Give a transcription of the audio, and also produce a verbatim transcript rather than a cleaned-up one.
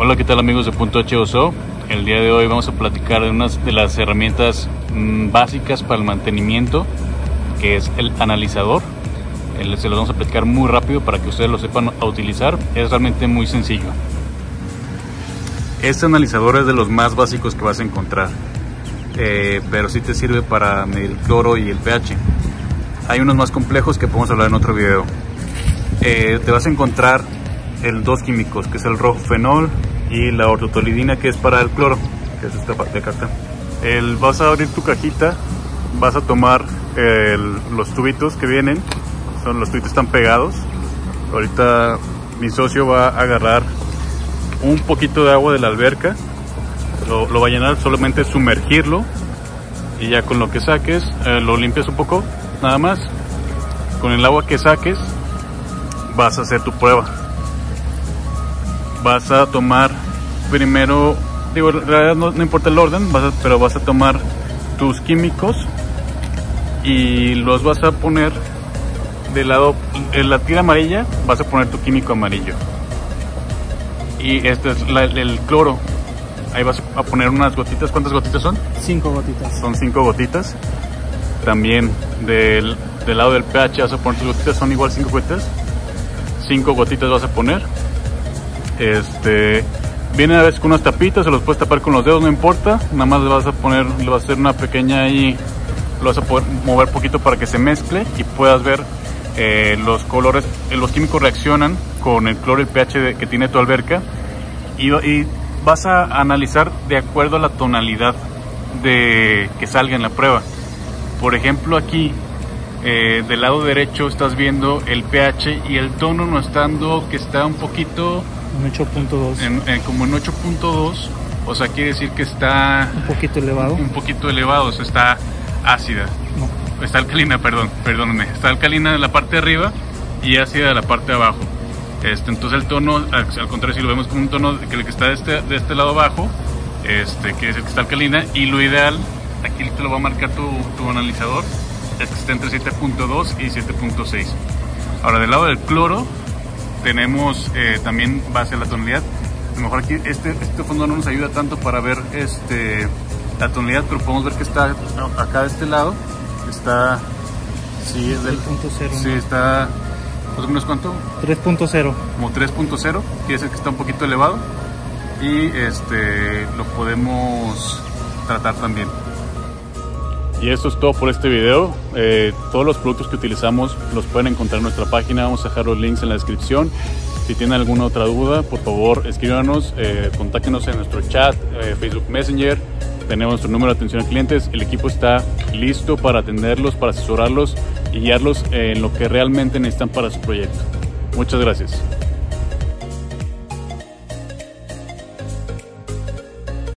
Hola, ¿qué tal amigos de Puntoh to o punto com? El día de hoy vamos a platicar de una de las herramientas básicas para el mantenimiento, que es el analizador. Se los vamos a platicar muy rápido para que ustedes lo sepan a utilizar. Es realmente muy sencillo. Este analizador es de los más básicos que vas a encontrar, eh, pero sí te sirve para medir el cloro y el pH. Hay unos más complejos que podemos hablar en otro video. Eh, te vas a encontrar el dos químicos, que es el rojo fenol y la ortotolidina, que es para el cloro, que es esta parte de acá. Está. El, vas a abrir tu cajita, vas a tomar el, los tubitos que vienen, son los tubitos están pegados. Ahorita mi socio va a agarrar un poquito de agua de la alberca, lo, lo va a llenar, solamente sumergirlo y ya con lo que saques, eh, lo limpias un poco, nada más. Con el agua que saques vas a hacer tu prueba. Vas a tomar primero, digo, en realidad no, no importa el orden, vas a, pero vas a tomar tus químicos y los vas a poner del lado, en la tira amarilla vas a poner tu químico amarillo. Y este es la, el cloro, ahí vas a poner unas gotitas. ¿Cuántas gotitas son? Cinco gotitas. Son cinco gotitas. También del, del lado del pH vas a poner tus gotitas, son igual cinco gotitas. Cinco gotitas vas a poner. Este, viene a veces con unas tapitas, se los puedes tapar con los dedos, no importa, nada más le vas a poner, le vas a hacer una pequeña ahí, lo vas a poder mover poquito para que se mezcle y puedas ver eh, los colores, eh, los químicos reaccionan con el cloro y el pH de, que tiene tu alberca, y, y vas a analizar de acuerdo a la tonalidad de que salga en la prueba. Por ejemplo, aquí eh, del lado derecho estás viendo el pH y el tono no está dando, que está un poquito en ocho punto dos, como en ocho punto dos, o sea, quiere decir que está un poquito elevado, un poquito elevado, o sea, está ácida, no. está alcalina, perdón, perdóname, está alcalina en la parte de arriba y ácida en la parte de abajo. Este, entonces el tono, al, al contrario, si lo vemos como un tono que, que está de este, de este lado abajo, este, quiere decir que está alcalina, y lo ideal, aquí te lo va a marcar tu, tu analizador, es que está entre siete punto dos y siete punto seis. Ahora, del lado del cloro, tenemos eh, también base a la tonalidad. A lo mejor aquí este, este fondo no nos ayuda tanto para ver este, la tonalidad, pero podemos ver que está acá de este lado. Está. Sí, es del. tres punto cero. Sí, está. ¿Más o menos cuánto? tres punto cero. Como tres punto cero, quiere decir que está un poquito elevado. Y este lo podemos tratar también. Y esto es todo por este video. Eh, todos los productos que utilizamos los pueden encontrar en nuestra página. Vamos a dejar los links en la descripción. Si tienen alguna otra duda, por favor escríbanos, eh, contáctenos en nuestro chat, eh, Facebook Messenger. Tenemos nuestro número de atención a clientes. El equipo está listo para atenderlos, para asesorarlos y guiarlos en lo que realmente necesitan para su proyecto. Muchas gracias.